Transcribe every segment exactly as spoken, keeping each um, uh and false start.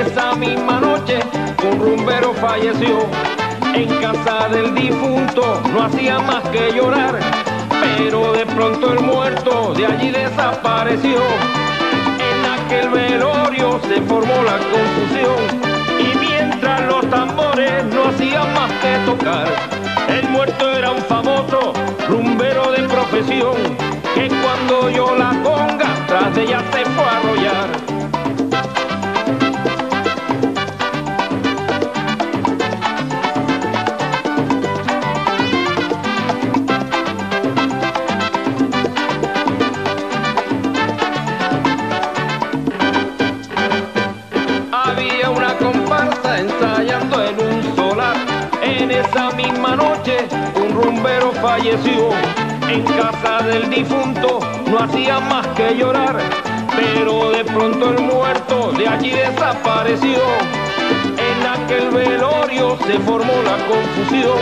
Esa misma noche un rumbero falleció. En casa del difunto no hacía más que llorar, pero de pronto el muerto de allí desapareció. En aquel velorio se formó la confusión, y mientras los tambores no hacían más que tocar, el muerto era un famoso rumbero de profesión, que cuando oyó la conga tras de ella se fue a arrollar. Ensayando en un solar, en esa misma noche un rumbero falleció. En casa del difunto no hacía más que llorar, pero de pronto el muerto de allí desapareció. En aquel velorio se formó la confusión,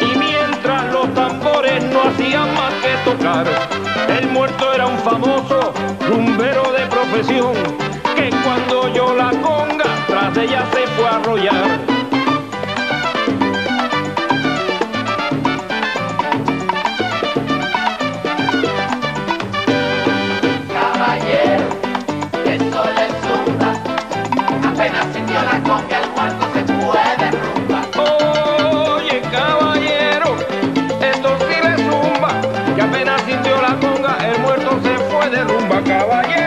y mientras los tambores no hacían más que tocar, el muerto era un famoso rumbero de profesión, que cuando oyó la conga tras de ella se fue a arrollar. Caballero,